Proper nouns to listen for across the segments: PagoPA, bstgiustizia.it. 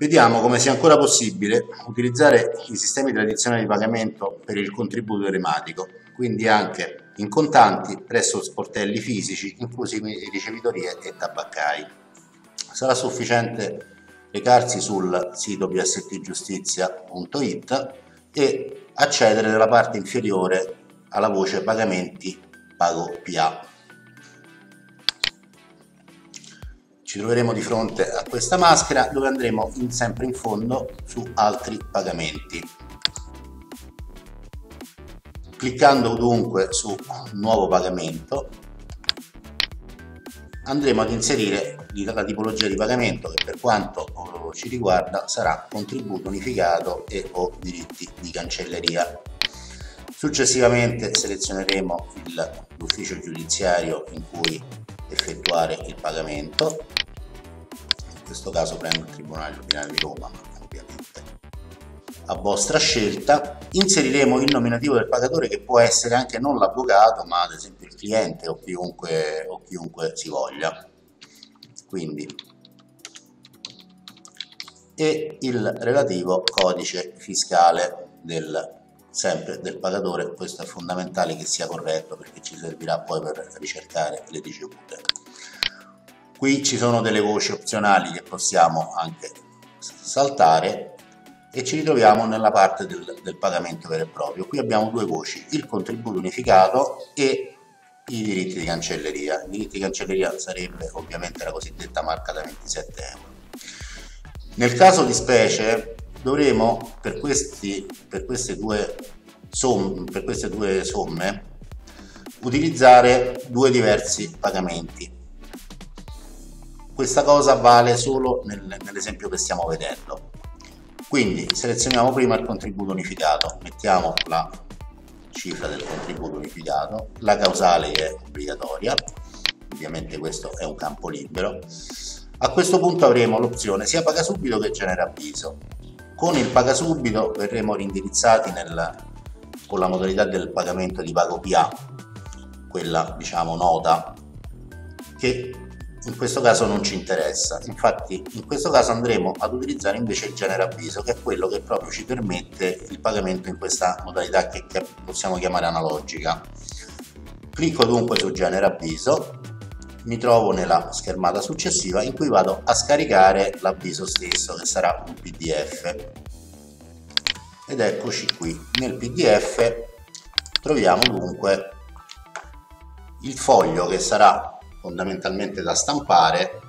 Vediamo come sia ancora possibile utilizzare i sistemi tradizionali di pagamento per il contributo telematico, quindi anche in contanti presso sportelli fisici, inclusi ricevitorie e tabaccai. Sarà sufficiente recarsi sul sito bstgiustizia.it e accedere nella parte inferiore alla voce pagamenti PagoPA. Ci troveremo di fronte a questa maschera dove andremo sempre in fondo su altri pagamenti. Cliccando dunque su nuovo pagamento andremo ad inserire la tipologia di pagamento che per quanto ci riguarda sarà contributo unificato e o diritti di cancelleria. Successivamente selezioneremo l'ufficio giudiziario in cui effettuare il pagamento. In questo caso prendo il Tribunale Ordinario di Roma, ma ovviamente a vostra scelta. Inseriremo il nominativo del pagatore, che può essere anche non l'avvocato ma ad esempio il cliente o chiunque si voglia, quindi, e il relativo codice fiscale sempre del pagatore. Questo è fondamentale che sia corretto perché ci servirà poi per ricercare le ricevute. Qui ci sono delle voci opzionali che possiamo anche saltare e ci ritroviamo nella parte del pagamento vero e proprio. Qui abbiamo due voci, il contributo unificato e i diritti di cancelleria. I diritti di cancelleria sarebbe ovviamente la cosiddetta marca da 27 euro. Nel caso di specie dovremo per queste due somme utilizzare due diversi pagamenti. Questa cosa vale solo nell'esempio che stiamo vedendo. Quindi selezioniamo prima il contributo unificato, mettiamo la cifra del contributo unificato, la causale è obbligatoria, ovviamente questo è un campo libero. A questo punto avremo l'opzione sia paga subito che genera avviso. Con il paga subito verremo rindirizzati con la modalità del pagamento di PagoPA, quella diciamo nota, che in questo caso non ci interessa. Infatti in questo caso andremo ad utilizzare invece il genera avviso, che è quello che proprio ci permette il pagamento in questa modalità che possiamo chiamare analogica. Clicco dunque su genera avviso, mi trovo nella schermata successiva in cui vado a scaricare l'avviso stesso, che sarà un PDF, ed eccoci qui. Nel PDF troviamo dunque il foglio che sarà fondamentalmente da stampare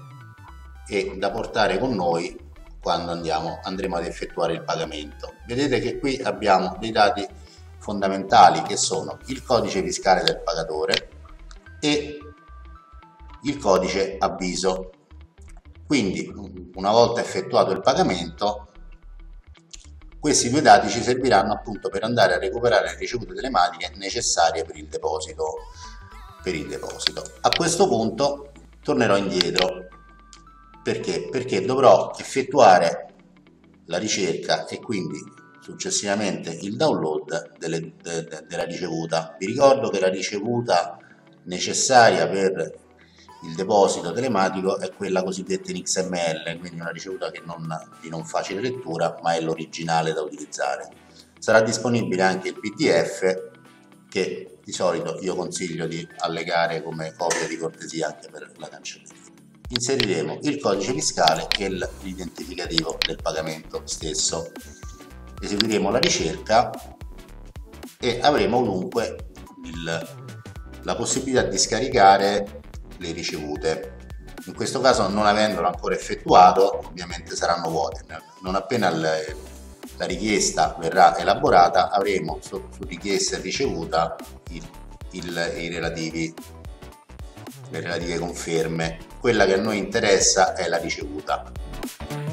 e da portare con noi quando andremo ad effettuare il pagamento. Vedete che qui abbiamo dei dati fondamentali che sono il codice fiscale del pagatore e il codice avviso. Quindi una volta effettuato il pagamento questi due dati ci serviranno appunto per andare a recuperare le ricevute telematiche necessarie per il deposito. A questo punto tornerò indietro perché dovrò effettuare la ricerca e quindi successivamente il download della ricevuta. Vi ricordo che la ricevuta necessaria per il deposito telematico è quella cosiddetta in XML, quindi una ricevuta di non facile lettura, ma è l'originale da utilizzare. Sarà disponibile anche il PDF, che di solito io consiglio di allegare come copia di cortesia anche per la cancelleria. Inseriremo il codice fiscale e l'identificativo del pagamento stesso. Eseguiremo la ricerca e avremo dunque la possibilità di scaricare le ricevute. In questo caso, non avendolo ancora effettuato, ovviamente saranno vuote. Non appena la richiesta verrà elaborata avremo su richiesta e ricevuta le relative conferme. Quella che a noi interessa è la ricevuta.